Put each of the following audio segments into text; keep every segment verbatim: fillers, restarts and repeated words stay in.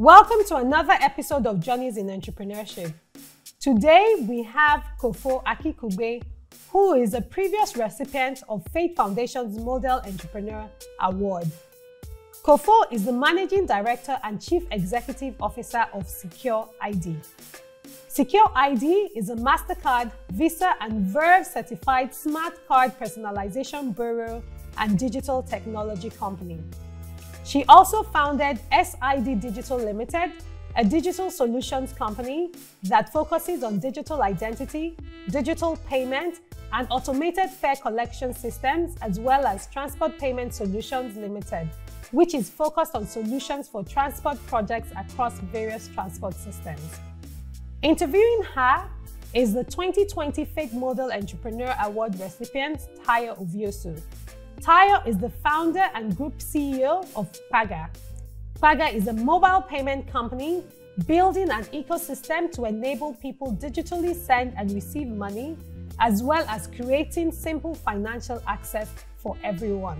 Welcome to another episode of Journeys in Entrepreneurship. Today we have Kofo Akinkugbe, who is a previous recipient of FATE Foundation's Model Entrepreneur Award. Kofo is the Managing Director and Chief Executive Officer of SecureID. SecureID is a MasterCard, Visa and Verve certified smart card personalization bureau and digital technology company. She also founded S I D Digital Limited, a digital solutions company that focuses on digital identity, digital payment, and automated fare collection systems, as well as Transport Payment Solutions Limited, which is focused on solutions for transport projects across various transport systems. Interviewing her is the twenty twenty FATE Model Entrepreneur Award recipient, Tayo Oviosu. Tayo is the founder and group C E O of Paga. Paga is a mobile payment company building an ecosystem to enable people digitally send and receive money, as well as creating simple financial access for everyone.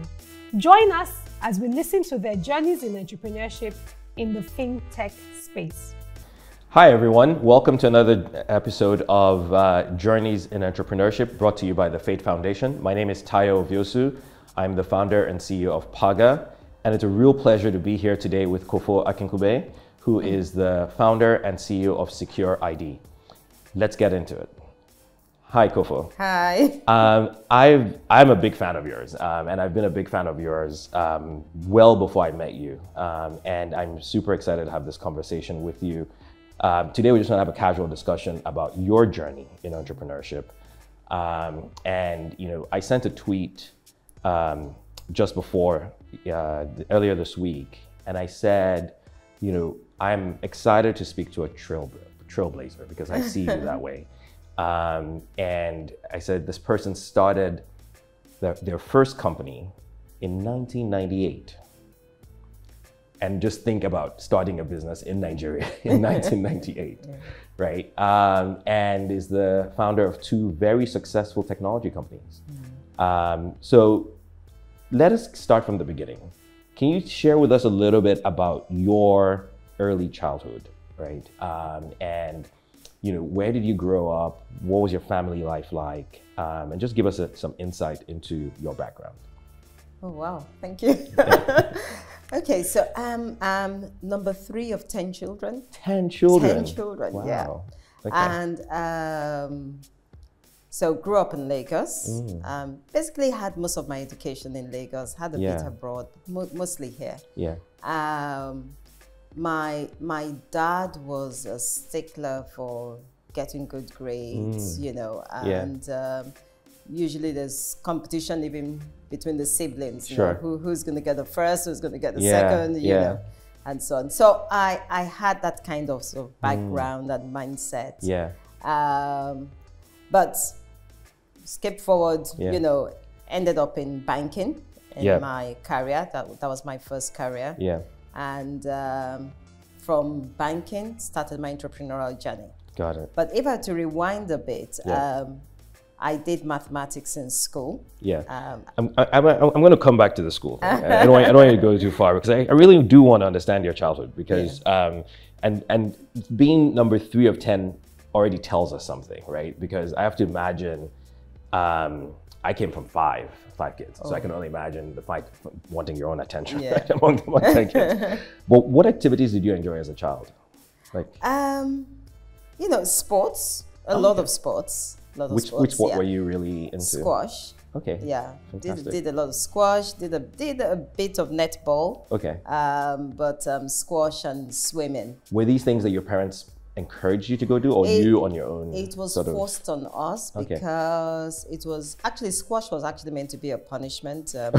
Join us as we listen to their journeys in entrepreneurship in the fintech space. Hi everyone, welcome to another episode of uh, Journeys in Entrepreneurship, brought to you by the FATE Foundation. My name is Tayo Oviosu. I'm the founder and C E O of Paga, and it's a real pleasure to be here today with Kofo Akinkugbe, who is the founder and C E O of SecureID. Let's get into it. Hi, Kofo. Hi. Um, I've, I'm a big fan of yours, um, and I've been a big fan of yours um, well before I met you, um, and I'm super excited to have this conversation with you. Um, today, we're just going to have a casual discussion about your journey in entrepreneurship, um, and you know, I sent a tweet Um, just before, uh, earlier this week. And I said, you know, I'm excited to speak to a trail, trailblazer because I see you that way. Um, and I said, this person started their, their first company in nineteen ninety-eight. And just think about starting a business in Nigeria in nineteen ninety-eight, right? Um, and is the founder of two very successful technology companies. Mm. Um, so let us start from the beginning. Can you share with us a little bit about your early childhood, right? Um, and, you know, where did you grow up? What was your family life like? Um, and just give us a, some insight into your background. Oh, wow. Thank you. Okay. So I'm um, um, number three of ten children. ten children. ten children, wow. Yeah. Okay. And, um, so grew up in Lagos, mm. um, basically had most of my education in Lagos, had a yeah. bit abroad, mo mostly here. Yeah. Um, my, my dad was a stickler for getting good grades, mm. you know, and yeah. um, usually there's competition even between the siblings, sure. you know, who, who's going to get the first, who's going to get the yeah. second, you yeah. know, and so on. So I, I had that kind of, sort of background mm. and mindset. Yeah. Um, but skip forward, yeah. you know, ended up in banking in yeah. my career. That, that was my first career. Yeah. And um, from banking, started my entrepreneurial journey. Got it. But if I had to rewind a bit, yeah. um, I did mathematics in school. Yeah. Um, I'm, I'm, I'm going to come back to the school. I, don't want, I don't want you to go too far because I, I really do want to understand your childhood because, yeah. um, and, and being number three of ten already tells us something, right? Because I have to imagine, um, I came from five, five kids. Oh. So I can only imagine the fight wanting your own attention yeah. right, among the ten kids. But what activities did you enjoy as a child? Like, um, you know, sports, a okay. lot of sports. Lot of which, sports, which sport yeah. were you really into? Squash. Okay. Yeah, did, did a lot of squash, did a, did a bit of netball. Okay. Um, but um, squash and swimming. Were these things that your parents encouraged you to go do, or it, you on your own? It was sort of forced on us because okay. it was actually, squash was actually meant to be a punishment. Um,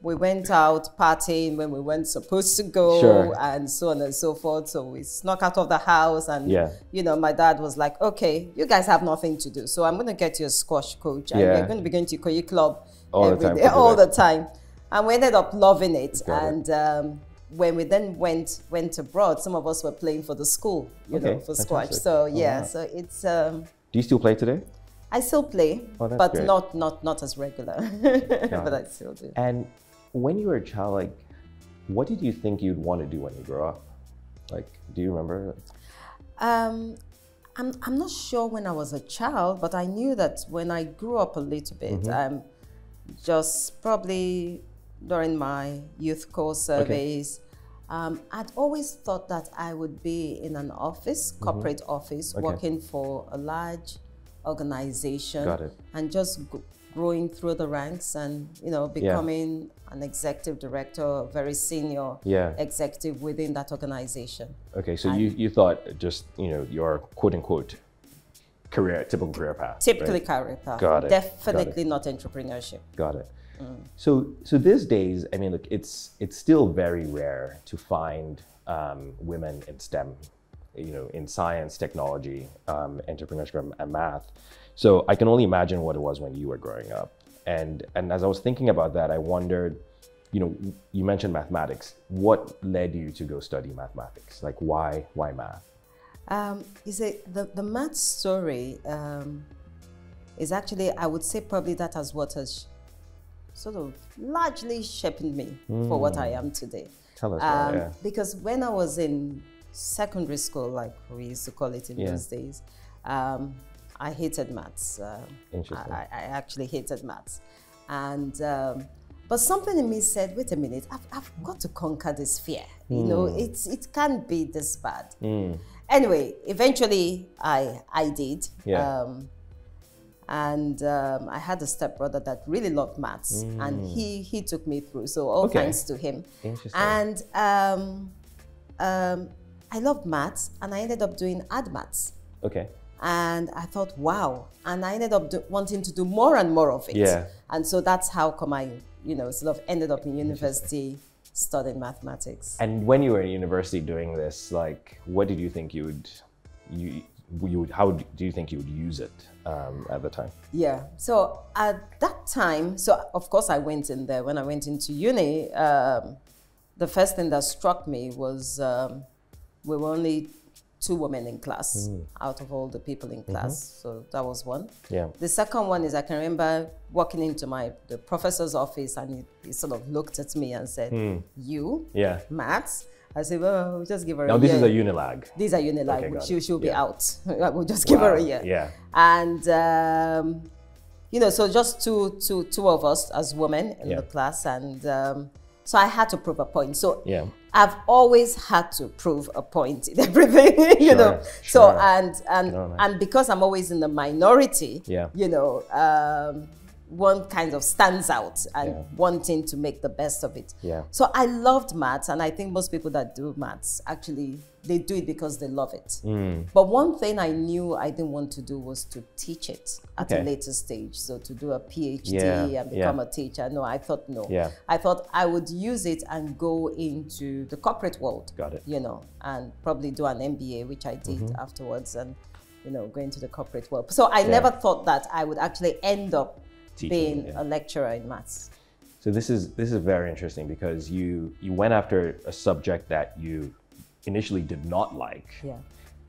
we went out partying when we weren't supposed to go, sure. and so on and so forth. So we snuck out of the house, and yeah. you know, my dad was like, "Okay, you guys have nothing to do, so I'm going to get you a squash coach, and yeah. we're going to be going to Koyi Club all every the time, day, all the time." And we ended up loving it, Got and. It. Um, when we then went went abroad, some of us were playing for the school, you okay, know, for squash. Fantastic. So yeah, oh, wow. so it's. Um, Do you still play today? I still play, oh, but great. not not not as regular. But I still do. And when you were a child, like, what did you think you'd want to do when you grew up? Like, do you remember? Um, I'm, I'm not sure when I was a child, but I knew that when I grew up a little bit, mm-hmm. um, just probably during my youth core surveys, okay. um, I'd always thought that I would be in an office, corporate mm-hmm. office, okay. working for a large organization. Got it. And just growing through the ranks and, you know, becoming yeah. an executive director, very senior yeah. executive within that organization. Okay, so and you, you thought just, you know, your quote unquote career, typical career path. Typically right? career path. Got it. Definitely Got it. Not entrepreneurship. Got it. Mm. So, so these days, I mean, look, it's, it's still very rare to find um, women in STEM, you know, in science, technology, um, entrepreneurship and math. So I can only imagine what it was when you were growing up. And, and as I was thinking about that, I wondered, you know, you mentioned mathematics. What led you to go study mathematics? Like, why, why math? Um, you see, the, the math story um, is actually, I would say probably that has what has sort of largely shaped me mm. for what I am today. Tell us um, that, yeah. Because when I was in secondary school, like we used to call it in yeah. those days, um, I hated maths. Uh, Interesting. I, I actually hated maths, and um, but something in me said, "Wait a minute, I've, I've got to conquer this fear. Mm. You know, it's it can't be this bad." Mm. Anyway, eventually, I I did, yeah. um, and um, I had a stepbrother that really loved maths, mm. and he he took me through. So all okay. thanks to him. Interesting. And um, um, I loved maths, and I ended up doing ad maths. Okay. And I thought, wow. And I ended up do, wanting to do more and more of it. Yeah. And so that's how come I, you know, sort of ended up in university studying mathematics. And when you were in university doing this, like, what did you think you would, you, you would, how do you think you would use it um, at the time? Yeah. So at that time, so of course I went in there. When I went into uni, um, the first thing that struck me was um, we were only two women in class mm. out of all the people in class. Mm-hmm. So that was one. Yeah. The second one is I can remember walking into my the professor's office and he, he sort of looked at me and said, mm. you, yeah. maths? I said, well, we'll just give her now a year. Now this is a Unilag. These are Unilag, okay, she, she'll be yeah. out. We'll just give wow. her a year. Yeah. And, um, you know, so just two, two, two of us as women in yeah. the class. And um, so I had to prove a point. So. Yeah. I've always had to prove a point in everything, you sure, know. Sure. So and and no, and because I'm always in the minority, yeah. you know, um, one kind of stands out and yeah. wanting to make the best of it. Yeah. So I loved maths, and I think most people that do maths actually they do it because they love it. Mm. But one thing I knew I didn't want to do was to teach it at okay. a later stage. So to do a PhD yeah. and become yeah. a teacher. No, I thought no. Yeah. I thought I would use it and go into the corporate world. Got it. You know, and probably do an M B A, which I did mm-hmm. afterwards, and you know, go into the corporate world. So I yeah. never thought that I would actually end up teaching, being yeah. a lecturer in maths. So this is this is very interesting because you you went after a subject that you initially did not like, yeah.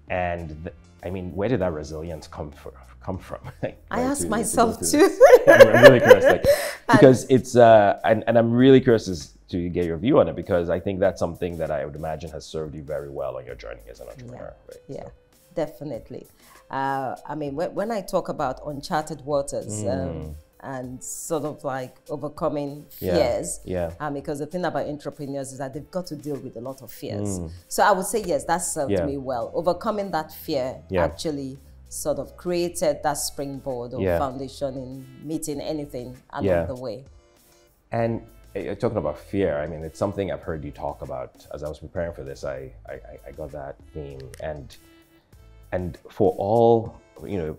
and the, I mean, where did that resilience come for, come from? Like, I right, asked to, myself to too. I'm, I'm really curious, like, because and, it's uh, and and I'm really curious as to get your view on it because I think that's something that I would imagine has served you very well on your journey as an entrepreneur. Yeah, right? yeah so. Definitely. Uh, I mean, when, when I talk about uncharted waters. Mm. Um, and sort of like overcoming fears. Yeah. yeah. Um, because the thing about entrepreneurs is that they've got to deal with a lot of fears. Mm. So I would say, yes, that served yeah. me well. Overcoming that fear yeah. actually sort of created that springboard or yeah. foundation in meeting anything along yeah. the way. And uh, talking about fear, I mean, it's something I've heard you talk about. As I was preparing for this, I, I, I got that theme. And, and for all, you know,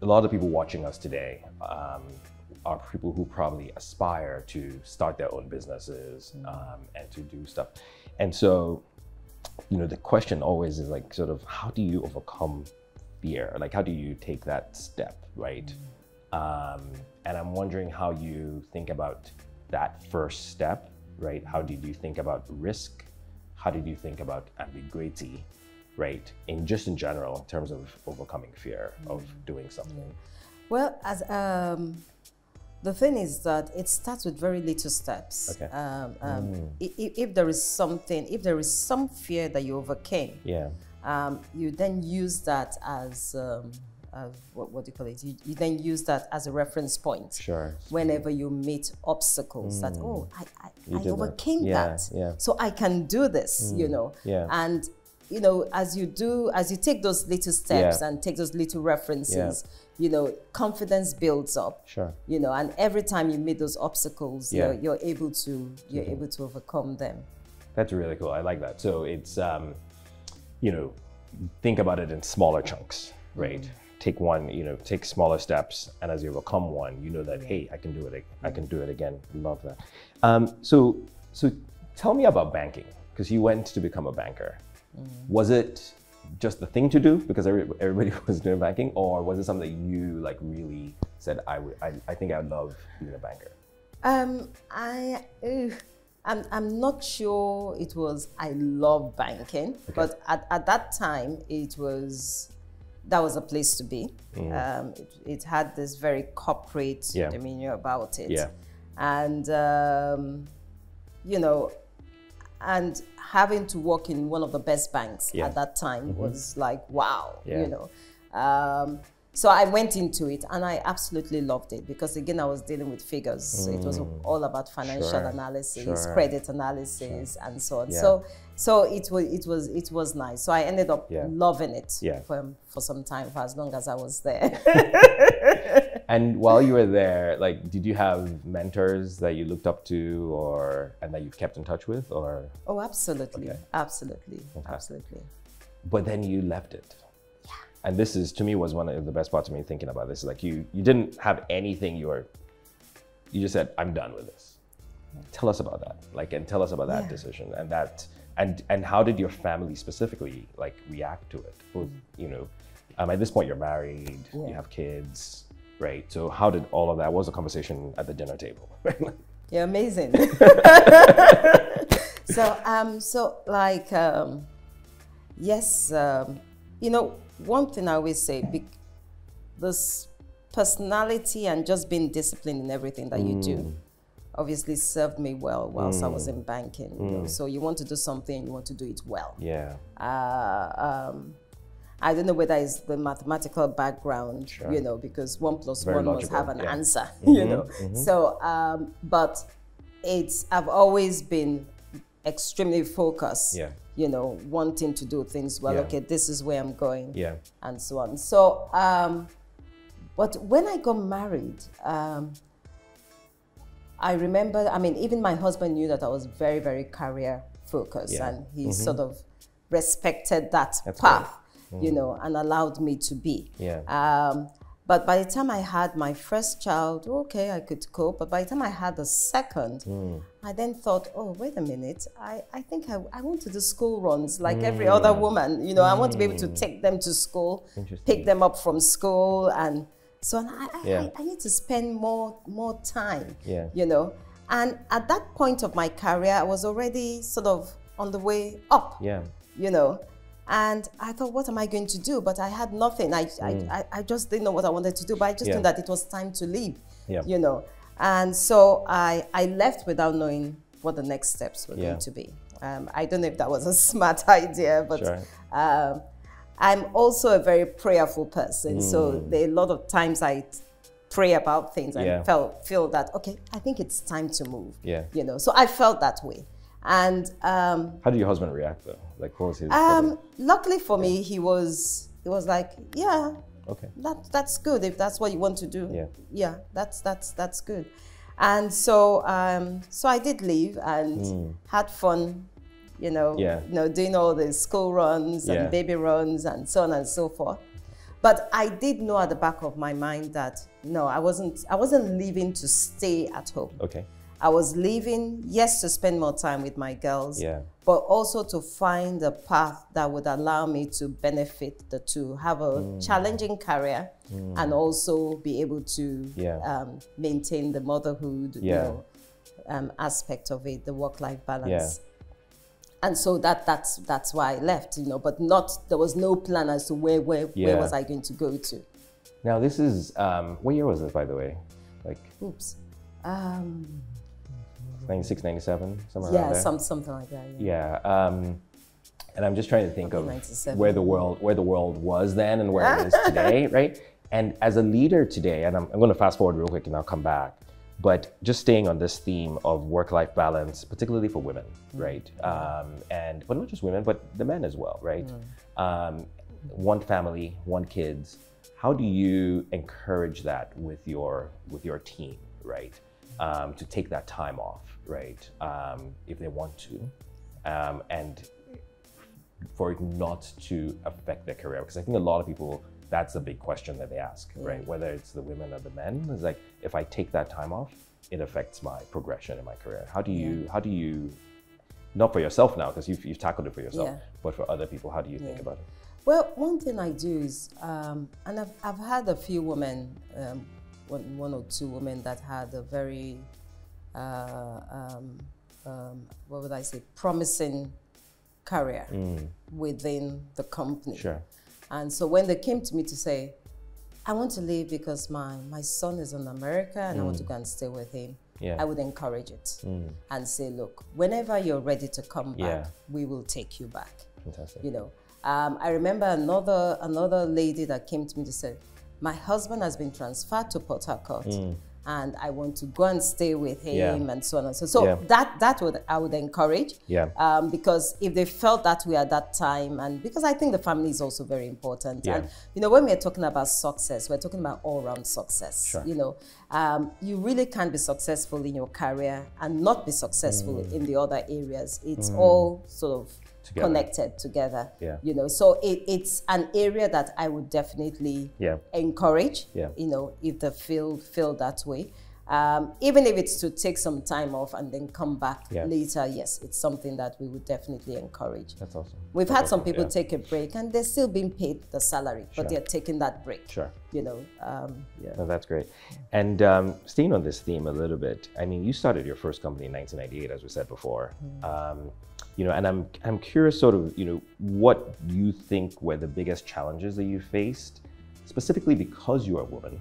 a lot of people watching us today um, are people who probably aspire to start their own businesses um, and to do stuff. And so, you know, the question always is like, sort of, how do you overcome fear? Like, how do you take that step, right? Mm-hmm. um, and I'm wondering how you think about that first step, right? How did you think about risk? How did you think about ambiguity? Right, in just in general, in terms of overcoming fear mm. of doing something. Well, as um, The thing is that it starts with very little steps. Okay. Um, um, mm. if, if there is something, if there is some fear that you overcame, yeah. um, you then use that as, um, as what, what do you call it? You, you then use that as a reference point. Sure. Whenever you meet obstacles, mm. that, oh, I, I, I overcame that. that. Yeah. So I can do this, mm. you know. Yeah. And, you know, as you do, as you take those little steps yeah. and take those little references, yeah. you know, confidence builds up. Sure. You know, and every time you meet those obstacles, yeah. you're, you're able to you're mm-hmm. able to overcome them. That's really cool. I like that. So it's um, you know, think about it in smaller chunks, right? Mm-hmm. Take one, you know, take smaller steps, and as you overcome one, you know that hey, I can do it. I can do it again. Love that. Um, so so tell me about banking, because you went to become a banker. Mm-hmm. Was it just the thing to do because every, everybody was doing banking, or was it something that you like really said, I would, I, I think I would love being a banker? Um, I, uh, I'm, I'm not sure it was, I love banking, okay. but at, at that time it was, that was a place to be. Mm. Um, it, it had this very corporate yeah. demeanor about it. Yeah. And, um, you know, and having to work in one of the best banks yeah. at that time mm-hmm. was like, wow, yeah. you know. Um, so I went into it and I absolutely loved it because, again, I was dealing with figures. Mm. It was all about financial sure. analysis, sure. credit analysis, sure. and so on. Yeah. So, so it was, it was, it was nice. So I ended up yeah. loving it yeah. for, for some time, for as long as I was there. And while you were there, like, did you have mentors that you looked up to, or and that you kept in touch with, or? Oh, absolutely, okay. absolutely, okay. absolutely. But then you left it. Yeah. And this is, to me, was one of the best parts of me thinking about this. Like, you, you didn't have anything. You were, you just said, I'm done with this. Yeah. Tell us about that. Like, and tell us about that yeah. decision and that, and and how did your family specifically like react to it? Both, you know, um, at this point you're married, yeah. you have kids. Right. So how did all of that, what was the conversation at the dinner table? You're amazing. so, um, so like, um, yes, um, you know, one thing I always say, be this personality and just being disciplined in everything that mm. you do obviously served me well whilst mm. I was in banking. Mm. You know? So you want to do something, you want to do it well. Yeah. Uh, um, I don't know whether it's the mathematical background, sure. you know, because one plus Very one logical. Must have an yeah. answer, mm-hmm. you know. Mm-hmm. So, um, but it's, I've always been extremely focused, yeah. you know, wanting to do things well. Yeah. Okay, this is where I'm going, yeah, and so on. So, um, but when I got married, um, I remember, I mean, even my husband knew that I was very, very career focused, yeah. and he mm-hmm. sort of respected that That's path. Great. You know, and allowed me to be. Yeah. Um, but by the time I had my first child, okay, I could cope. But by the time I had the second, mm. I then thought, oh, wait a minute. I, I think I, I want to do school runs like mm. every other woman. You know, mm. I want to be able to take them to school, pick them up from school. And so on. I, I, yeah. I, I need to spend more, more time, yeah. you know. And at that point of my career, I was already sort of on the way up, yeah. you know. And I thought, what am I going to do? But I had nothing. I, mm. I, I just didn't know what I wanted to do, but I just yeah. knew that it was time to leave, yeah. you know. And so I, I left without knowing what the next steps were yeah. going to be. Um, I don't know if that was a smart idea, but sure. um, I'm also a very prayerful person. Mm. So there, a lot of times I pray about things and yeah. felt, feel that, okay, I think it's time to move, yeah. you know. So I felt that way. And um, how did your husband react though? Like, what was his? Um, luckily for yeah. me, he was he was like, yeah, okay, that that's good if that's what you want to do. Yeah, yeah, that's that's that's good. And so um, so I did leave and mm. had fun, you know, yeah. you know, doing all the school runs yeah. and baby runs and so on and so forth. But I did know at the back of my mind that no, I wasn't I wasn't leaving to stay at home. Okay. I was leaving, yes, to spend more time with my girls, yeah. but also to find a path that would allow me to benefit the two, have a mm. challenging career mm. and also be able to yeah. um, maintain the motherhood yeah. you know, um, aspect of it, the work-life balance. Yeah. And so that that's that's why I left, you know, but not there was no plan as to where where, yeah. where was I going to go to. Now this is, um, what year was this, by the way? like oops, um, ninety-six, ninety-seven, somewhere yeah, around there. Some, something like that. Yeah. yeah um, and I'm just trying to think Probably of where the world where the world was then and where it is today, right? And as a leader today, and I'm, I'm going to fast forward real quick and I'll come back, but just staying on this theme of work-life balance, particularly for women, mm-hmm. right? Um, and well, not just women, but the men as well, right? Mm-hmm. um, one family, one kids. How do you encourage that with your with your team, right? Um, to take that time off, right? Um, if they want to, um, and for it not to affect their career, because I think a lot of people. That's a big question that they ask, right? Whether it's the women or the men, it's like, if I take that time off, it affects my progression in my career. How do you, how do you, not for yourself now, because you've, you've tackled it for yourself, yeah. but for other people, how do you yeah. think about it? Well, one thing I do is, um, and I've, I've had a few women, um, one, one or two women that had a very, uh, um, um, what would I say, promising career mm. within the company. Sure. And so when they came to me to say, I want to leave because my, my son is in America and mm. I want to go and stay with him, yeah. I would encourage it mm. and say, look, whenever you're ready to come back, yeah. we will take you back. Fantastic. You know, um, I remember another, another lady that came to me to say, my husband has been transferred to Port Harcourt mm. and I want to go and stay with him yeah. and so on and so on. So yeah. that, that would, I would encourage yeah. um, because if they felt that way at that time, and because I think the family is also very important. Yeah. And, you know, when we're talking about success, we're talking about all-round success, sure. you know. Um, you really can't be successful in your career and not be successful mm. in the other areas. It's mm. all sort of together. Connected together, yeah. you know. So it, it's an area that I would definitely yeah. encourage, yeah. you know, if they feel, feel that way. Um, even if it's to take some time off and then come back yeah. later, yes, it's something that we would definitely encourage. That's awesome. We've That's had awesome. some people yeah. take a break and they're still being paid the salary, sure. but they're taking that break. Sure. You know, um, yeah. No, that's great. And um, staying on this theme a little bit, I mean, you started your first company in nineteen ninety-eight, as we said before. Mm. Um, you know, and I'm, I'm curious sort of, you know, what you think were the biggest challenges that you faced, specifically because you're a woman.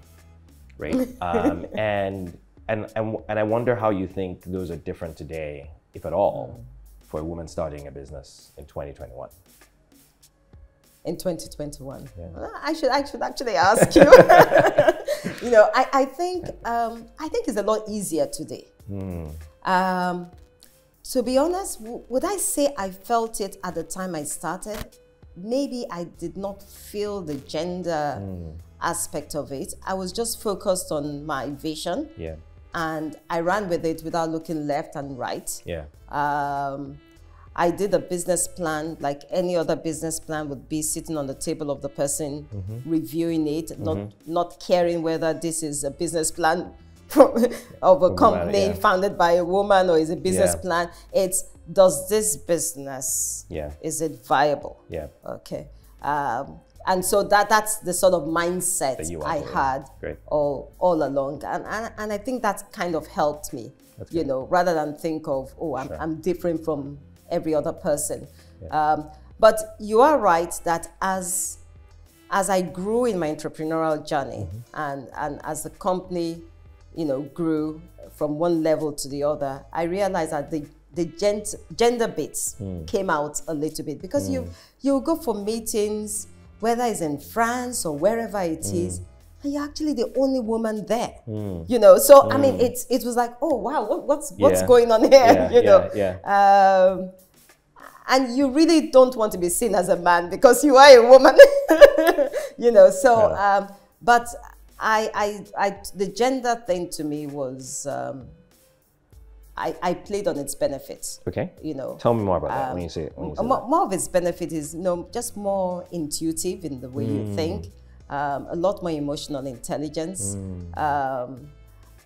Right. Um, and, and, and, and I wonder how you think those are different today, if at all, for a woman starting a business in twenty twenty-one. In twenty twenty-one? Yeah. Well, I should, I should actually ask you. You know, I, I, think, um, I think it's a lot easier today. Mm. Um, to be honest, w would I say I felt it at the time I started? Maybe I did not feel the gender mm. aspect of it. I was just focused on my vision, yeah, and I ran with it without looking left and right. Yeah, um, I did a business plan like any other business plan would be, sitting on the table of the person, mm-hmm. reviewing it, mm-hmm. not not caring whether this is a business plan of a company yeah. founded by a woman or is a business yeah. plan. It's, does this business yeah is it viable? Yeah, okay. Um, and so that, that's the sort of mindset I had Great. all all along. And, and, and I think that's kind of helped me, that's you good. know, rather than think of, oh, I'm, sure. I'm different from every other person. Yeah. Um, but you are right that as, as I grew in my entrepreneurial journey mm-hmm. and, and as the company, you know, grew from one level to the other, I realized that the the gent gender bits mm. came out a little bit, because mm. you, you go for meetings, whether it's in France or wherever it mm. is, and you're actually the only woman there, mm. you know? So, mm. I mean, it's, it was like, oh, wow, what, what's, yeah. what's going on here, yeah, you yeah, know? Yeah. Um, and you really don't want to be seen as a man because you are a woman, you know? So, yeah. um, but I, I, I, the gender thing to me was, um, I, I played on its benefits. Okay. You know. Tell me more about um, that when you say it. When you say more, that. more of its benefit is, you know, just more intuitive in the way mm. you think, um, a lot more emotional intelligence, mm. um,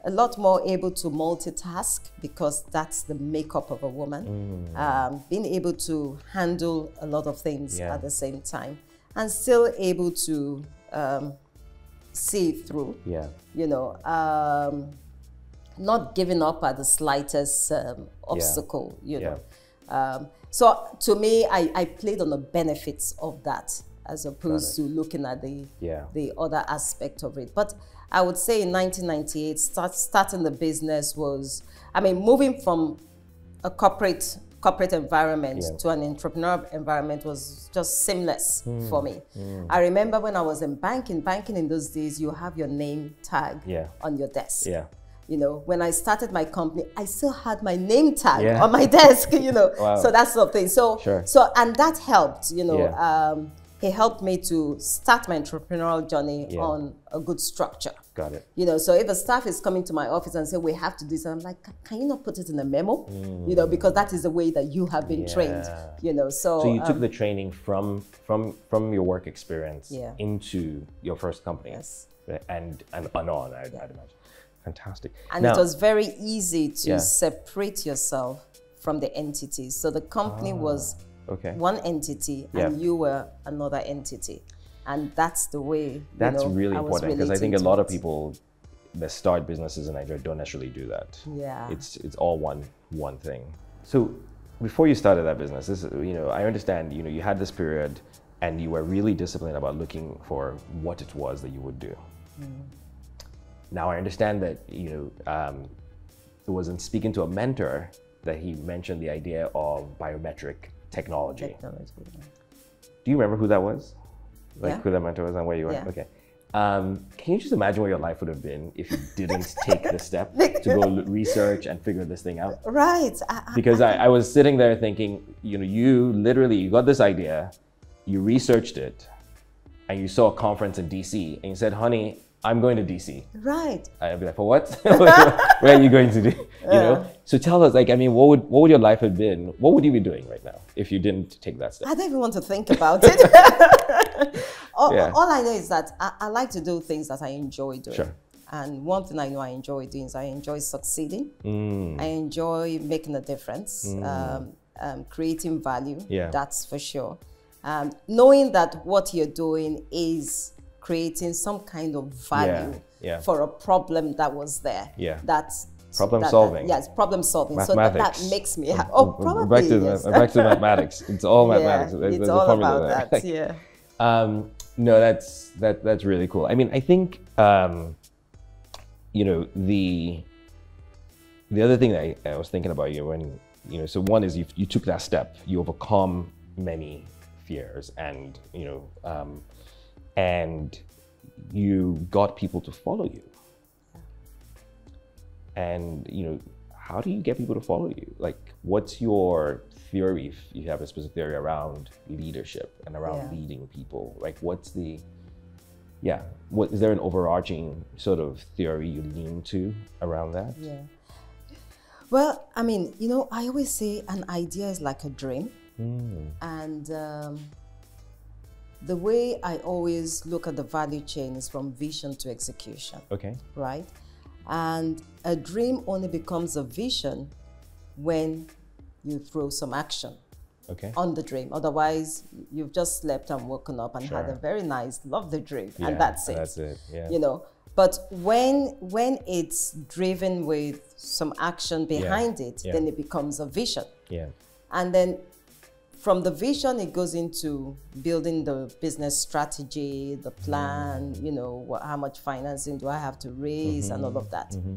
a lot more able to multitask, because that's the makeup of a woman, mm. um, being able to handle a lot of things yeah. at the same time, and still able to um, see it through. Yeah. You know. Um, not giving up at the slightest um, obstacle, yeah. you know. Yeah. Um, so to me, I, I played on the benefits of that as opposed to looking at the, yeah. the other aspect of it. But I would say in nineteen ninety-eight, start, starting the business was, I mean, moving from a corporate corporate environment yeah. to an entrepreneurial environment was just seamless mm. for me. Mm. I remember when I was in banking, banking in those days, you have your name tag yeah. on your desk. Yeah. You know, when I started my company, I still had my name tag yeah. on my desk, you know, wow. so that's sort of thing. So, sure. so, and that helped, you know, yeah. um, it helped me to start my entrepreneurial journey yeah. on a good structure. Got it. You know, so if a staff is coming to my office and say, we have to do this, I'm like, can you not put it in a memo? Mm. You know, because that is the way that you have been yeah. trained, you know, so. So you um, took the training from, from, from your work experience yeah. into your first company yes. and, and, and on, I'd, yeah. I'd imagine. Fantastic. And now, it was very easy to yeah. separate yourself from the entities. So the company ah, was okay. one entity yeah. and you were another entity. And that's the way, that's you know, really I important because I think a lot it. of people that start businesses in Nigeria don't actually do that. Yeah. It's it's all one one thing. So before you started that business, this is, you know, I understand, you know, you had this period and you were really disciplined about looking for what it was that you would do. Mm. Now I understand that, you know, um, it was in speaking to a mentor that he mentioned the idea of biometric technology. technology yeah. Do you remember who that was? Like yeah. who that mentor was and where you were? Yeah. Okay. Um, can you just imagine what your life would have been if you didn't take the step to go research and figure this thing out? Right. I, I, because I, I was sitting there thinking, you know, you literally, you got this idea, you researched it, and you saw a conference in D C and you said, honey, I'm going to D C. Right. I'd be like, for what? Where are you going to do? You yeah. know? So tell us, like, I mean, what would what would your life have been? What would you be doing right now if you didn't take that step? I don't even want to think about it. all, yeah. all I know is that I, I like to do things that I enjoy doing. Sure. And one thing I know I enjoy doing is I enjoy succeeding. Mm. I enjoy making a difference, mm. um, um, creating value. Yeah. That's for sure. Um, knowing that what you're doing is creating some kind of value yeah, yeah. for a problem that was there. Yeah. That's problem that, solving. That, yes, problem solving. So that, that makes me happy. Oh, probably. Back to, yes. the, back to mathematics. It's all mathematics. Yeah, there's, it's there's all a formula about there. that. Yeah. um, no, that's that. That's really cool. I mean, I think um, you know the the other thing that I, I was thinking about you when you know. So one is you you took that step. You overcome many fears, and you know. Um, And you got people to follow you. And, you know, how do you get people to follow you? Like, what's your theory, if you have a specific theory around leadership and around yeah. leading people? Like, what's the, yeah, what, is there an overarching sort of theory you lean to around that? Yeah. Well, I mean, you know, I always say an idea is like a dream. Mm. And, um, the way I always look at the value chain is from vision to execution. Okay. Right? And a dream only becomes a vision when you throw some action okay. on the dream. Otherwise, you've just slept and woken up and sure. had a very nice, lovely dream. Yeah, and that's it. That's it. Yeah. You know, but when, when it's driven with some action behind yeah. it, yeah. then it becomes a vision. Yeah. And then from the vision, it goes into building the business strategy, the plan, mm. you know, what, how much financing do I have to raise mm-hmm. and all of that. Mm-hmm.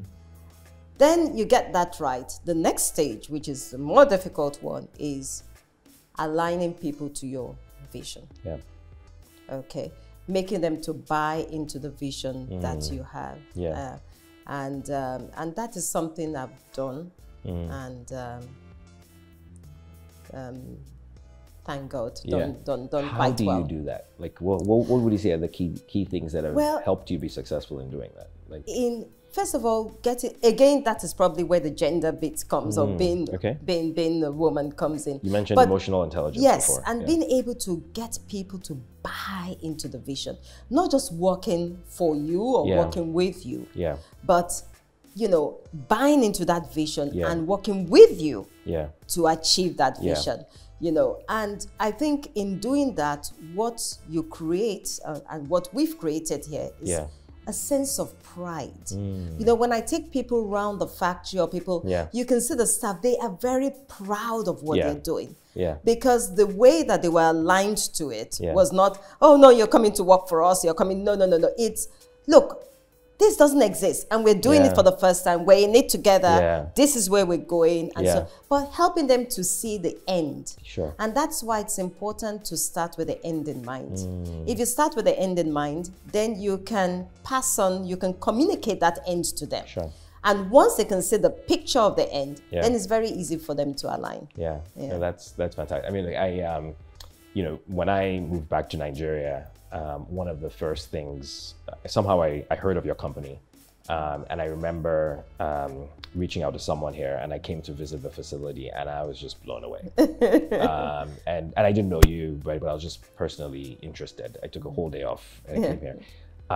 Then you get that right. The next stage, which is the more difficult one, is aligning people to your vision. Yeah. Okay. Making them to buy into the vision mm. that you have. Yeah. Uh, and, um, and that is something I've done. Mm. And um, um, thank God, don't, yeah. don't, don't How do well. you do that? Like, what, what, what would you say are the key, key things that have well, helped you be successful in doing that? Like, in first of all, getting, again, that is probably where the gender bit comes mm, or being, okay. being, being a woman comes in. You mentioned but, emotional intelligence yes, before. Yes, and yeah. being able to get people to buy into the vision. Not just working for you or yeah. working with you, yeah. but, you know, buying into that vision yeah. and working with you yeah. to achieve that vision. Yeah. You know, and I think in doing that, what you create uh, and what we've created here is yeah. a sense of pride. Mm. You know, when I take people around the factory or people, yeah. you can see the staff, they are very proud of what yeah. they're doing. Yeah. Because the way that they were aligned to it yeah. was not, oh no, you're coming to work for us, you're coming, no, no, no, no. It's, look, this doesn't exist and we're doing yeah. it for the first time. We're in it together. Yeah. This is where we're going. And yeah. so, but helping them to see the end. Sure. And that's why it's important to start with the end in mind. Mm. If you start with the end in mind, then you can pass on, you can communicate that end to them. Sure. And once they can see the picture of the end, yeah. then it's very easy for them to align. Yeah, yeah. No, that's, that's fantastic. I mean, like, I, um, you know, when I moved back to Nigeria, Um, one of the first things, somehow I, I heard of your company um, and I remember um, reaching out to someone here and I came to visit the facility and I was just blown away. um, and, and I didn't know you, but, but I was just personally interested. I took a whole day off and I came here.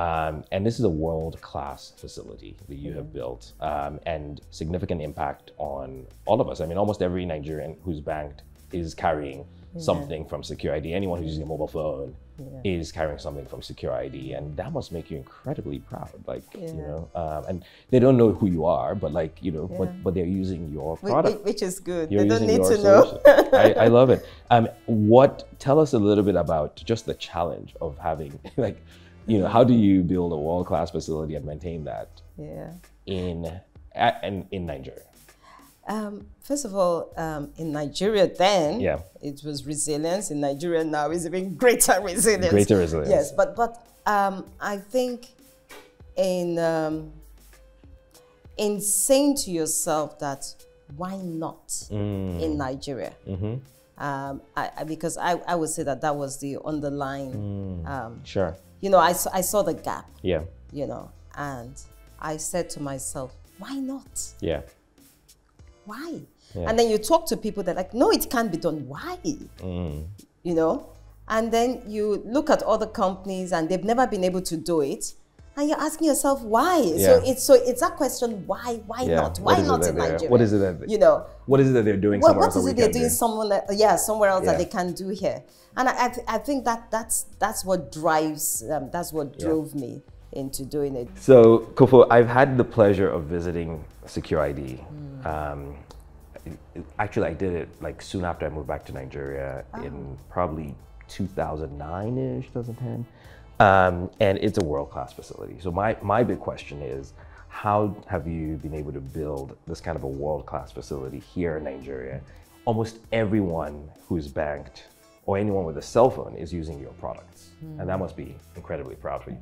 Um, and this is a world-class facility that you mm-hmm. have built um, and significant impact on all of us. I mean, almost every Nigerian who's banked is carrying yeah. something from SecureID. Anyone who's using a mobile phone yeah. is carrying something from SecureID, and that must make you incredibly proud. Like yeah. you know, um, and they don't know who you are, but like you know, yeah. but, but they're using your product, which is good. You're they don't need to solution. Know. I, I love it. Um, what? Tell us a little bit about just the challenge of having, like, you know, how do you build a world-class facility and maintain that? Yeah. In at, and in Nigeria. Um, first of all, um, in Nigeria then, yeah. it was resilience. In Nigeria now is even greater resilience. Greater resilience. Yes, but, but um, I think in, um, in saying to yourself that, why not mm. in Nigeria? Mm-hmm. um, I, I, because I, I would say that that was the underlying. Mm. Um, sure. You know, I, I saw the gap. Yeah. You know, and I said to myself, why not? Yeah. Why? Yeah. And then you talk to people, they're like, no, it can't be done. Why? Mm. You know? And then you look at other companies and they've never been able to do it. And you're asking yourself, why? Yeah. So it's so it's that question, why? Why yeah. not? Why not in Nigeria? What is it that they, you know? What is it that they're doing well, somewhere what else? What is it they're doing do? someone that, yeah, somewhere else yeah. that they can do here? And I, I, th I think that that's that's what drives um, that's what drove yeah. me into doing it. So Kofo, I've had the pleasure of visiting SecureID. Mm. Um, actually, I did it like soon after I moved back to Nigeria oh. in probably two thousand nine-ish, two thousand ten. Um, and it's a world-class facility. So my, my big question is, how have you been able to build this kind of a world-class facility here in Nigeria? Almost everyone who's banked or anyone with a cell phone is using your products. Mm. And that must be incredibly proud for you.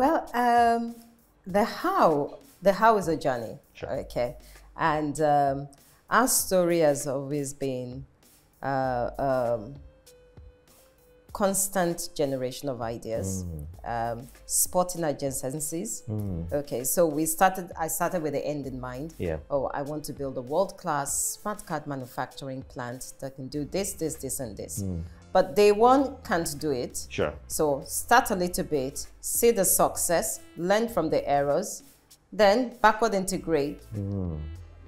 Well, um, the how, the how is a journey. Sure. Okay. And um, our story has always been uh, um, constant generation of ideas, mm. um, spotting adjacencies. Mm. Okay, so we started, I started with the end in mind. Yeah. Oh, I want to build a world-class smart card manufacturing plant that can do this, this, this, and this. Mm. But day one can't do it. Sure. So start a little bit, see the success, learn from the errors, then backward integrate, mm.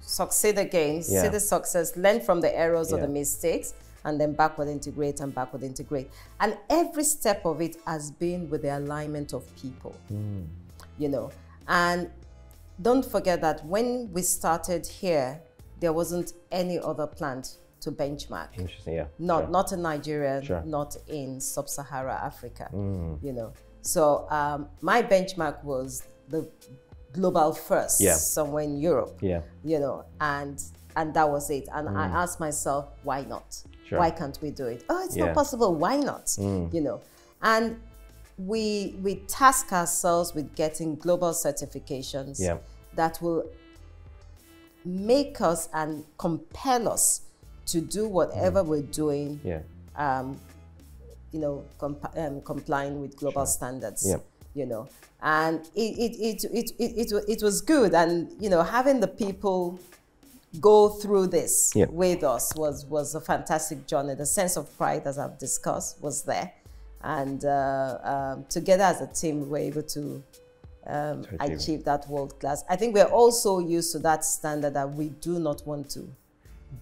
succeed again, yeah. see the success, learn from the errors yeah. or the mistakes, and then backward integrate and backward integrate. And every step of it has been with the alignment of people, mm. you know. And don't forget that when we started here, there wasn't any other plant to benchmark. Interesting, yeah. Not, sure. not in Nigeria, sure. not in sub-Saharan Africa, mm. you know. So um, my benchmark was the global first, yeah. somewhere in Europe, yeah. you know, and and that was it. And mm. I asked myself, why not? Sure. Why can't we do it? Oh, it's yeah. not possible. Why not? Mm. You know, and we we task ourselves with getting global certifications yeah. that will make us and compel us to do whatever mm. we're doing. Yeah. Um, you know, comp um, complying with global sure. standards. Yeah. You know, and it it, it it it it was good, and you know, having the people go through this yeah. with us was was a fantastic journey. The sense of pride, as I've discussed, was there, and uh, um, together as a team, we were able to um, achieve that world class. I think we're also used to that standard that we do not want to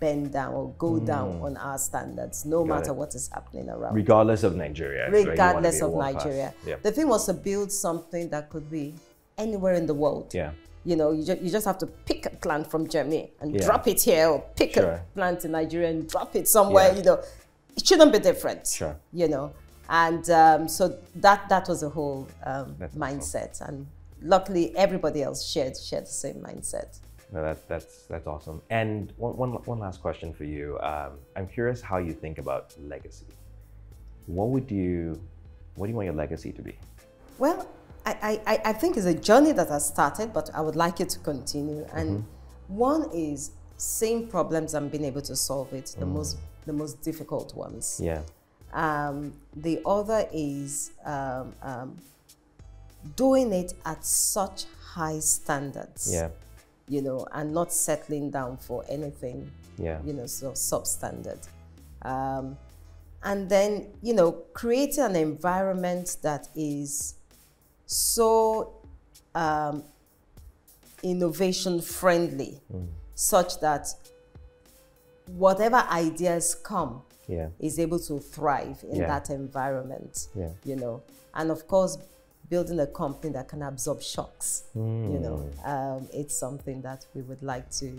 bend down or go mm. down on our standards, no Got matter it. what is happening around. Regardless of Nigeria. Regardless of Nigeria. Yeah. The thing was to build something that could be anywhere in the world. Yeah. You know, you, ju you just have to pick a plant from Germany and yeah. drop it here, or pick sure. a plant in Nigeria and drop it somewhere, yeah. you know. It shouldn't be different, sure. you know. And um, so that, that was the whole um, mindset. Awesome. And luckily, everybody else shared, shared the same mindset. No, that, that's, that's awesome. And one, one, one last question for you. Um, I'm curious how you think about legacy. What would you, what do you want your legacy to be? Well, I, I, I think it's a journey that has started, but I would like it to continue. And mm-hmm. one is seeing problems and being able to solve it, the, mm. most, the most difficult ones. Yeah. Um, the other is um, um, doing it at such high standards. Yeah. You know, and not settling down for anything, yeah. you know, so substandard. Um, and then, you know, creating an environment that is so um, innovation friendly, mm. such that whatever ideas come yeah. is able to thrive in yeah. that environment, yeah. you know. And of course, building a company that can absorb shocks, mm. you know, um, it's something that we would like to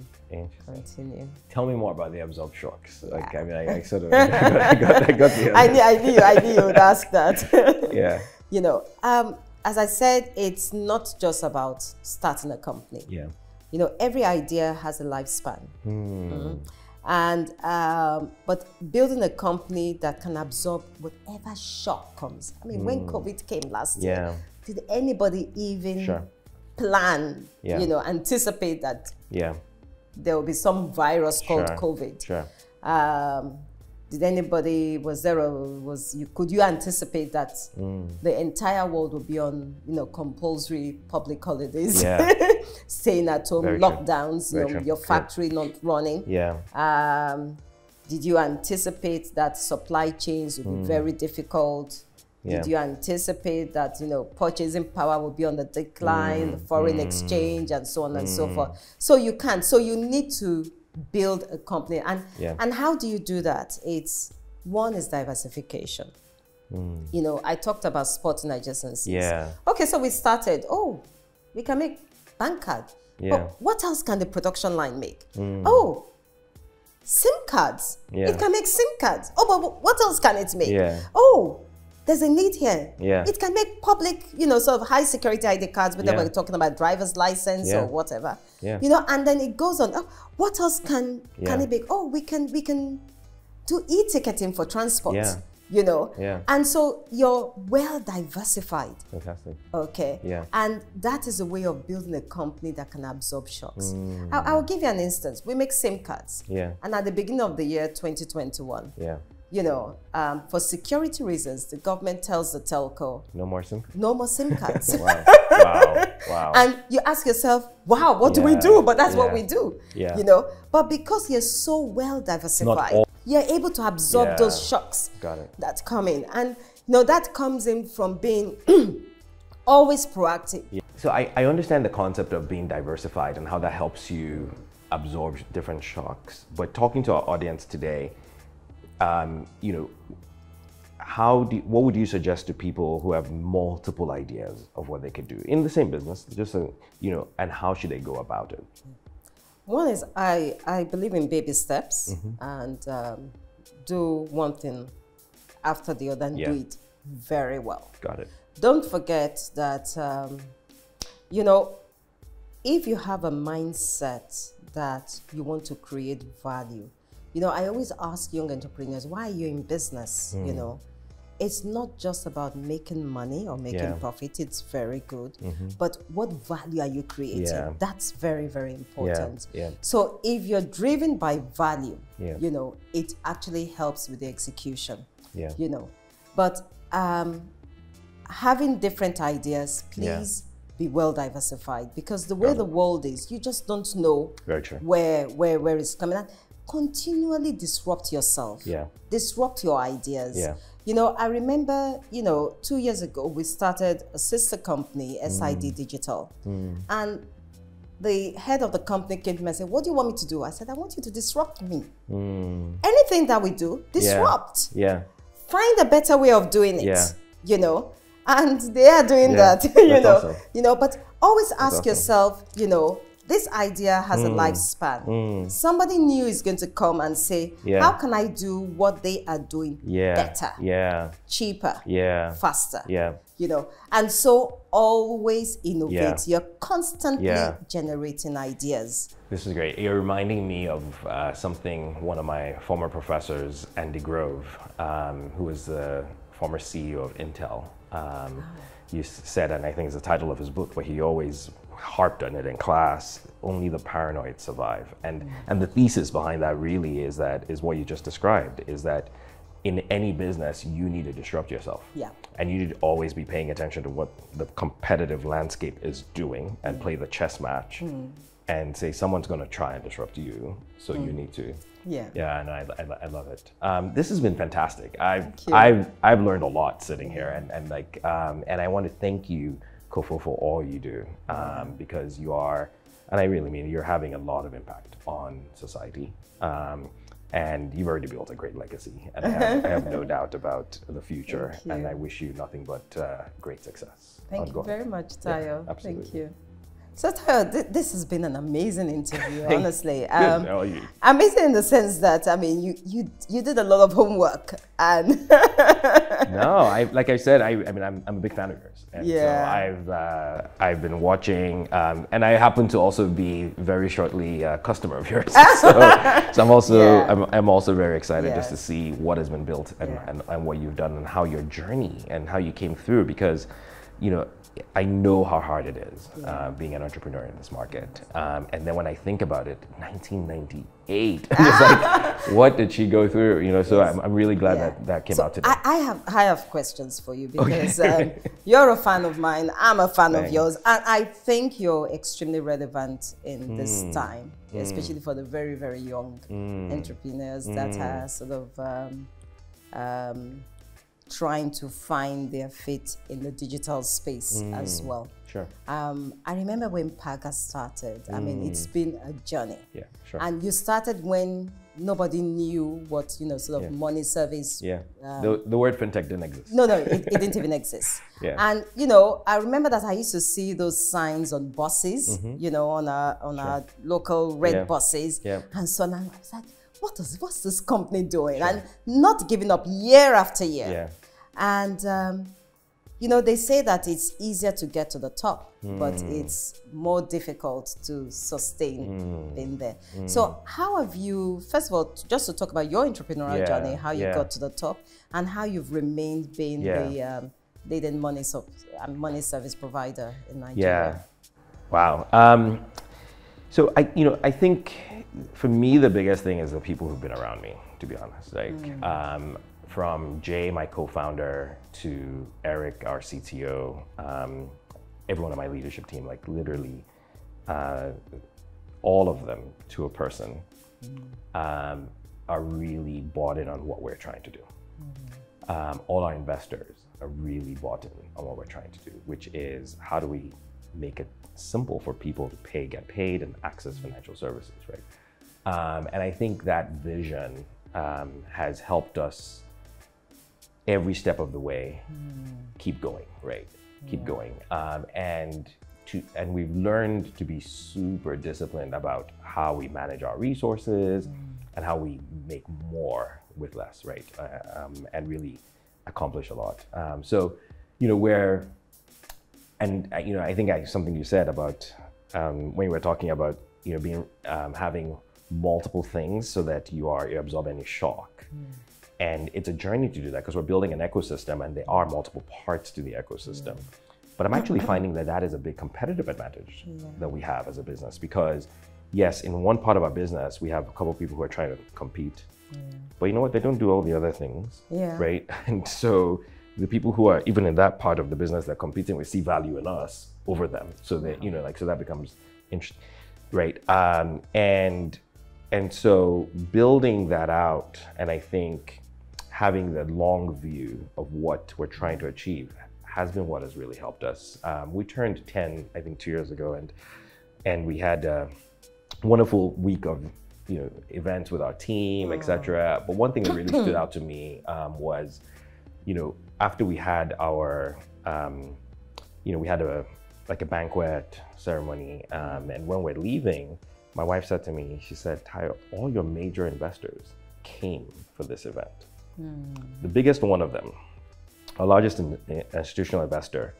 continue. Tell me more about the absorb shocks. Yeah. Like, I mean, I, I sort of I got, I got, I got the I knew, I knew, I knew you would ask that. Yeah. You know, um, as I said, it's not just about starting a company. Yeah. You know, every idea has a lifespan, mm. Mm-hmm. and um, but building a company that can absorb whatever shock comes. I mean, mm. when COVID came last yeah. year, did anybody even sure. plan? Yeah. You know, anticipate that yeah. there will be some virus sure. called COVID. Sure. Um, Did anybody, was there a, was you, could you anticipate that mm. the entire world would be on, you know, compulsory public holidays, yeah. staying at home, Very lockdowns, you know, your factory true. not running? Yeah. Um, did you anticipate that supply chains would mm. be very difficult? Yeah. Did you anticipate that, you know, purchasing power will be on the decline, mm. foreign mm. exchange, and so on mm. and so forth? So you can't, so you need to build a company. And yeah. and how do you do that? It's one is diversification. Mm. You know, I talked about sporting adjacencies. Yeah. Okay, so we started, oh, we can make bank card. Yeah. But what else can the production line make? Mm. Oh, SIM cards. Yeah. It can make SIM cards. Oh, but what else can it make? Yeah. Oh, there's a need here. Yeah. It can make public, you know, sort of high security I D cards, whether yeah. we're talking about driver's license yeah. or whatever. Yeah. You know, and then it goes on. Oh, what else can yeah. can it make? Oh, we can we can do e-ticketing for transport. Yeah. You know. Yeah. And so you're well diversified. Fantastic. Okay. Yeah. And that is a way of building a company that can absorb shocks. Mm. I, I'll give you an instance. We make SIM cards. Yeah. And at the beginning of the year twenty twenty-one. Yeah. You know, um, for security reasons, the government tells the telco, no more SIM cards. No more SIM cards. Wow. Wow. Wow. And you ask yourself, wow, what yeah. do we do? But that's yeah. what we do. Yeah. You know, but because you're so well diversified, you're able to absorb yeah. those shocks Got it. that come in. And, you know, that comes in from being always proactive. Yeah. So I, I understand the concept of being diversified and how that helps you absorb different shocks. But talking to our audience today, Um, you know, how do, what would you suggest to people who have multiple ideas of what they could do in the same business, just so, you know, and how should they go about it? One is I, I believe in baby steps mm-hmm. and um, do one thing after the other and yeah. do it very well. Got it. Don't forget that, um, you know, if you have a mindset that you want to create value, you know, I always ask young entrepreneurs, why are you in business? Mm. You know, it's not just about making money or making yeah. profit. It's very good. Mm-hmm. But what value are you creating? Yeah. That's very, very important. Yeah. Yeah. So if you're driven by value, yeah. you know, it actually helps with the execution, yeah. you know. But um, having different ideas, please. Yeah. Be well diversified, because the way the world is, you just don't know Very true. where where where it's coming at. Continually disrupt yourself. Yeah. Disrupt your ideas. Yeah. You know, I remember, you know, two years ago we started a sister company, S I D mm. Digital, mm. and the head of the company came to me and said, what do you want me to do? I said, I want you to disrupt me. Mm. Anything that we do, disrupt. Yeah. yeah. Find a better way of doing it, yeah. you know? And they are doing yeah. that, you That's know? Awesome. You know, but always ask awesome. yourself, you know, this idea has mm. a lifespan. Mm. Somebody new is going to come and say, yeah. how can I do what they are doing yeah. better, yeah. cheaper, yeah. faster? Yeah. You know, and so always innovate. Yeah. You're constantly yeah. generating ideas. This is great. You're reminding me of uh, something one of my former professors, Andy Grove, um, who was the former C E O of Intel, um, you said, and I think it's the title of his book, where he always harped on it in class, only the paranoid survive. And mm-hmm. and the thesis behind that really is that is what you just described, is that in any business you need to disrupt yourself. Yeah. And you need to always be paying attention to what the competitive landscape is doing and mm-hmm. play the chess match mm-hmm. and say someone's going to try and disrupt you, so mm-hmm. you need to. Yeah. Yeah, and I, I, I love it. Um, this has been fantastic. I've I've I've learned a lot sitting here, and and like um, and I want to thank you, Kofo, for all you do, um, because you are, and I really mean, you're having a lot of impact on society, um, and you've already built a great legacy, and I have, I have no doubt about the future, and I wish you nothing but uh, great success. Thank you very much, Tayo. Yeah, absolutely. Thank you. So Tayo, th this has been an amazing interview, honestly. Um, amazing in the sense that, I mean, you you you did a lot of homework, and no, I like I said, I, I mean, I'm I'm a big fan of yours, and yeah. so I've uh, I've been watching, um, and I happen to also be very shortly a customer of yours. So, so I'm also yeah. I'm I'm also very excited yeah. just to see what has been built and, yeah. and and what you've done and how your journey and how you came through, because, you know, I know how hard it is yeah. uh, being an entrepreneur in this market. Um, and then when I think about it, nineteen ninety-eight, it's like, what did she go through? You know, so yes. I'm, I'm really glad yeah. that that came so out today. I, I have I have questions for you, because okay. um, you're a fan of mine, I'm a fan Thanks. of yours, and I think you're extremely relevant in mm. this time, mm. especially for the very, very young mm. entrepreneurs mm. that are sort of um, um, trying to find their fit in the digital space mm, as well. Sure. Um, I remember when Paga started. Mm. I mean, it's been a journey. Yeah, sure. And you started when nobody knew what, you know, sort of yeah. money service. Yeah. Um, the, the word fintech didn't exist. No, no, it, it didn't even exist. Yeah. And, you know, I remember that I used to see those signs on buses, mm-hmm. you know, on our, on sure. our local red yeah. buses. Yeah. And so now I was like, what is, what's this company doing? Sure. And not giving up year after year. Yeah. And, um, you know, they say that it's easier to get to the top, mm. but it's more difficult to sustain mm. in there. Mm. So how have you, first of all, just to talk about your entrepreneurial yeah. journey, how you yeah. got to the top and how you've remained being yeah. the um, leading money, so, uh, money service provider in Nigeria. Yeah. Wow. Um, so, I, you know, I think for me, the biggest thing is the people who've been around me, to be honest. Like, mm. um, from Jay, my co-founder, to Eric, our C T O, um, everyone on my leadership team, like literally uh, all of them to a person, um, are really bought in on what we're trying to do. Mm-hmm. um, all our investors are really bought in on what we're trying to do, which is how do we make it simple for people to pay, get paid, and access financial services, right? Um, and I think that vision um, has helped us every step of the way, mm. keep going, right? Yeah. Keep going, um, and to and we've learned to be super disciplined about how we manage our resources mm. and how we make more with less, right? Uh, um, and really accomplish a lot. Um, so, you know, where and you know, I think I, something you said about um, when you were talking about you know being um, having multiple things so that you are you absorb any shock. Mm. And it's a journey to do that because we're building an ecosystem and there are multiple parts to the ecosystem. Yeah. But I'm actually finding that that is a big competitive advantage yeah. that we have as a business because, yes, in one part of our business, we have a couple of people who are trying to compete. Yeah. But you know what? They don't do all the other things, yeah. right? And so the people who are even in that part of the business that are competing, we see value in us over them. So that, you know, like, so that becomes interesting, right? Um, and, and so building that out, and I think, having the long view of what we're trying to achieve has been what has really helped us. Um, we turned ten, I think, two years ago, and and we had a wonderful week of you know events with our team, et cetera. But one thing that really stood out to me um, was, you know, after we had our, um, you know, we had a like a banquet ceremony, um, and when we're leaving, my wife said to me, she said, "Tayo, all your major investors came for this event. Mm. The biggest one of them, our largest in, in, institutional investor,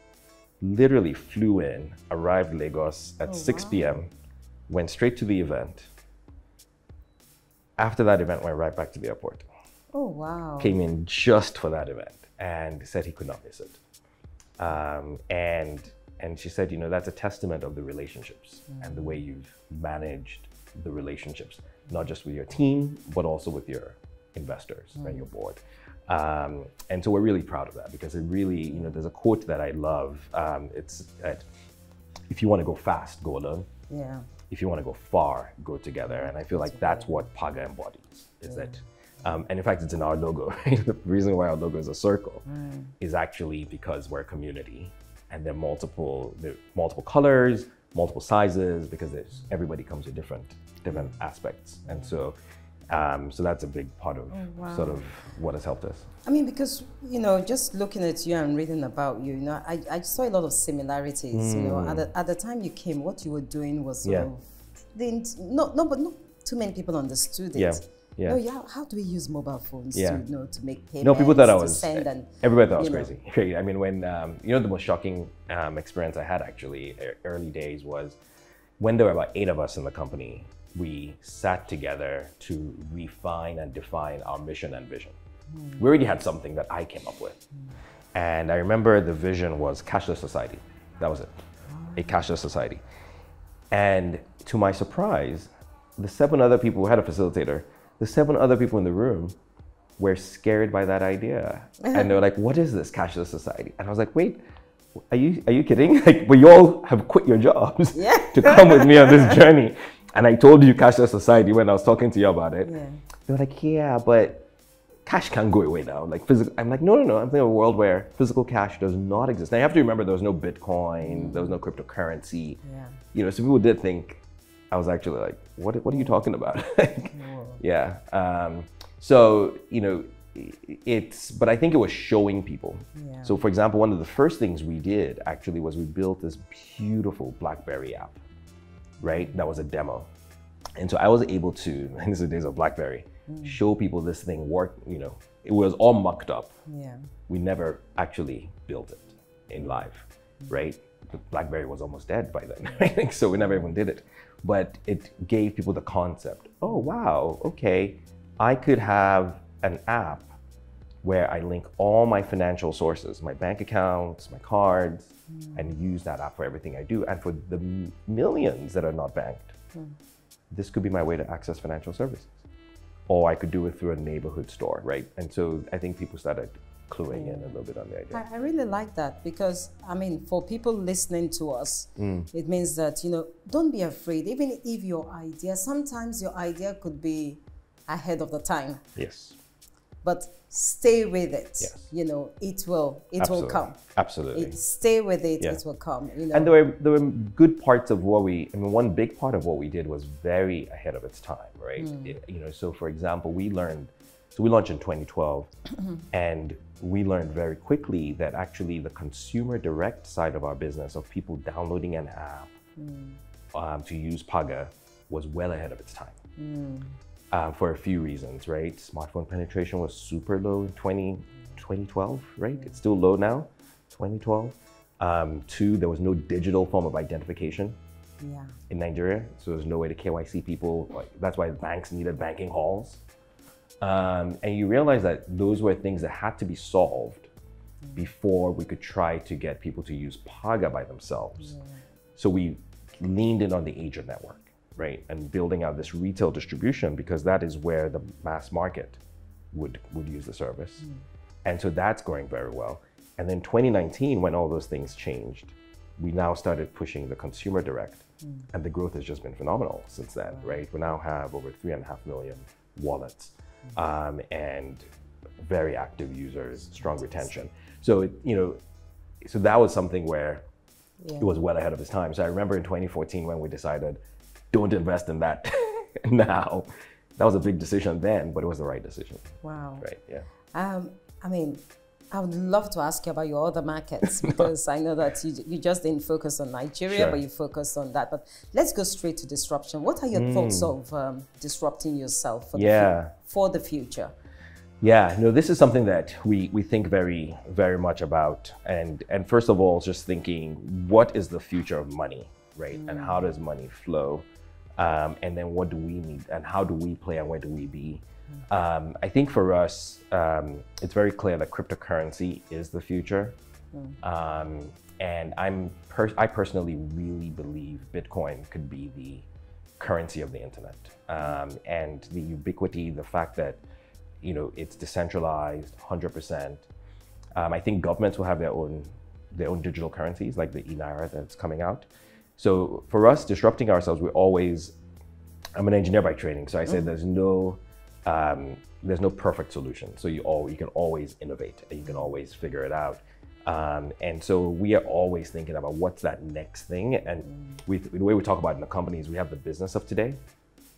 literally flew in, arrived Lagos at oh, six p m, wow. went straight to the event. After that event, went right back to the airport. Oh, wow. Came in just for that event and said he could not miss it. Um, and, and she said, you know, that's a testament of the relationships mm. and the way you've managed the relationships, not just with your team, but also with your investors mm. and your board. Um, and so we're really proud of that because it really, you know, there's a quote that I love. Um, it's that if you want to go fast, go alone. Yeah. If you want to go far, go together. And I feel like that's what Paga embodies, is yeah. that, um, and in fact, it's in our logo. Right? The reason why our logo is a circle mm. is actually because we're a community, and there are multiple, there are multiple colors, multiple sizes, because there's, everybody comes with different, different aspects. And so, Um, so that's a big part of oh, wow. sort of what has helped us. I mean, because, you know, just looking at you and reading about you, you know, I, I saw a lot of similarities, mm. you know, at the, at the time you came, what you were doing was sort yeah. of, didn't, no, no, but not too many people understood it. Yeah. Yeah. No, yeah, how do we use mobile phones yeah. to, you know, to make payments, no, people thought I was, to send and... Everybody thought I was crazy. crazy. I mean, when, um, you know, the most shocking um, experience I had actually, early days was when there were about eight of us in the company, we sat together to refine and define our mission and vision. Mm. We already had something that I came up with. Mm. And I remember the vision was cashless society. That was it, a cashless society. And to my surprise, the seven other people, we had a facilitator, the seven other people in the room were scared by that idea. And they were like, what is this cashless society? And I was like, wait, are you, are you kidding? Like, well, you all have quit your jobs yeah. to come with me on this journey. And I told you cashless society when I was talking to you about it. Yeah. They were like, yeah, but cash can't go away now. Like physical, I'm like, no, no, no. I'm thinking of a world where physical cash does not exist. Now you have to remember there was no Bitcoin, there was no cryptocurrency. Yeah. You know, so people did think I was actually like, what, what are you talking about? like, yeah. Um, so, you know, it's, but I think it was showing people. Yeah. So for example, one of the first things we did actually was we built this beautiful BlackBerry app. Right, that was a demo, and so I was able to. And this is the days of BlackBerry. Mm. Show people this thing work. You know, it was all mucked up. Yeah, we never actually built it in live, mm. right? BlackBerry was almost dead by then, right? So we never even did it. But it gave people the concept. Oh wow, okay, I could have an app where I link all my financial sources, my bank accounts, my cards, mm. and use that app for everything I do. And for the millions that are not banked, mm. this could be my way to access financial services. Or I could do it through a neighborhood store, right? And so I think people started cluing mm. in a little bit on the idea. I, I really like that because, I mean, for people listening to us, mm. it means that, you know, don't be afraid, even if your idea, sometimes your idea could be ahead of the time. Yes. But stay with it, yes. you know, it will, it Absolutely. will come. Absolutely. It, stay with it, yeah. it will come. You know? And there were, there were good parts of what we, I mean, one big part of what we did was very ahead of its time, right? Mm. It, you know, so for example, we learned, so we launched in twenty twelve and we learned very quickly that actually the consumer direct side of our business of people downloading an app mm. um, to use Paga was well ahead of its time. Mm. Um, for a few reasons, right? Smartphone penetration was super low in twenty twelve, right? It's still low now, twenty twelve. Um, two, there was no digital form of identification yeah. in Nigeria. So there's no way to K Y C people. Like, that's why banks needed banking halls. Um, and you realize that those were things that had to be solved mm. before we could try to get people to use Paga by themselves. Yeah. So we leaned in on the agent network. Right, and building out this retail distribution because that is where the mass market would would use the service. Mm. And so that's going very well. And then twenty nineteen, when all those things changed, we now started pushing the consumer direct mm. and the growth has just been phenomenal since then, wow. right? We now have over three and a half million wallets mm. um, and very active users, strong retention. So, it, you know, so that was something where yeah. He was well ahead of his time. So I remember in twenty fourteen when we decided, don't invest in that now. That was a big decision then, but it was the right decision. Wow. Right, yeah. Um, I mean, I would love to ask you about your other markets because I know that you, you just didn't focus on Nigeria, sure. but you focused on that. But let's go straight to disruption. What are your mm. thoughts of um, disrupting yourself for, yeah. the, for the future? Yeah, no, this is something that we, we think very, very much about. And, and first of all, just thinking, what is the future of money, right? Mm. And how does money flow? Um, and then what do we need? And how do we play and where do we be? Um, I think for us, um, it's very clear that cryptocurrency is the future. Mm. Um, and I'm per I personally really believe Bitcoin could be the currency of the internet. Um, and the ubiquity, the fact that, you know, it's decentralized, one hundred percent. Um, I think governments will have their own, their own digital currencies, like the e-Naira that's coming out. So for us, disrupting ourselves, we're always, I'm an engineer by training, so I say mm. there's no, Um, there's no perfect solution. So you all, you can always innovate and you can always figure it out. Um, and so we are always thinking about what's that next thing. And mm. we, the way we talk about it in the company is we have the business of today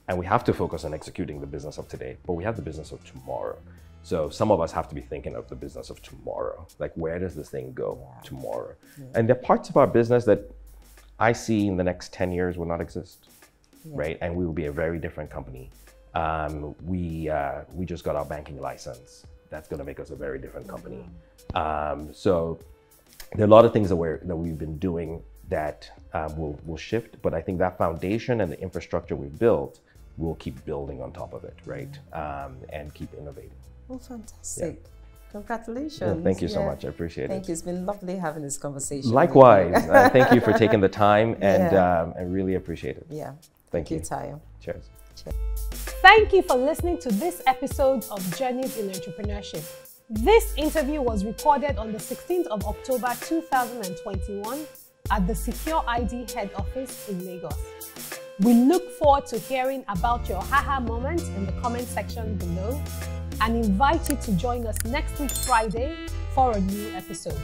and we have to focus on executing the business of today, but we have the business of tomorrow. So some of us have to be thinking of the business of tomorrow. Like, where does this thing go wow. tomorrow? Yeah. And there are parts of our business that I see in the next ten years will not exist, yeah. right? And we will be a very different company. Um, we, uh, we just got our banking license. That's going to make us a very different company. Um, so there are a lot of things that, we're, that we've been doing that um, will, will shift, but I think that foundation and the infrastructure we've built, we'll keep building on top of it, right? Um, and keep innovating. Well, fantastic. Yeah. Congratulations. Yeah, thank you yeah. so much. I appreciate thank it. Thank you. It's been lovely having this conversation. Likewise. uh, thank you for taking the time and yeah. um, I really appreciate it. Yeah. Thank, thank you, Tayo. Cheers. Thank you for listening to this episode of Journeys in Entrepreneurship. This interview was recorded on the sixteenth of October two thousand twenty-one at the SecureID head office in Lagos. We look forward to hearing about your haha moment in the comment section below and invite you to join us next week Friday for a new episode.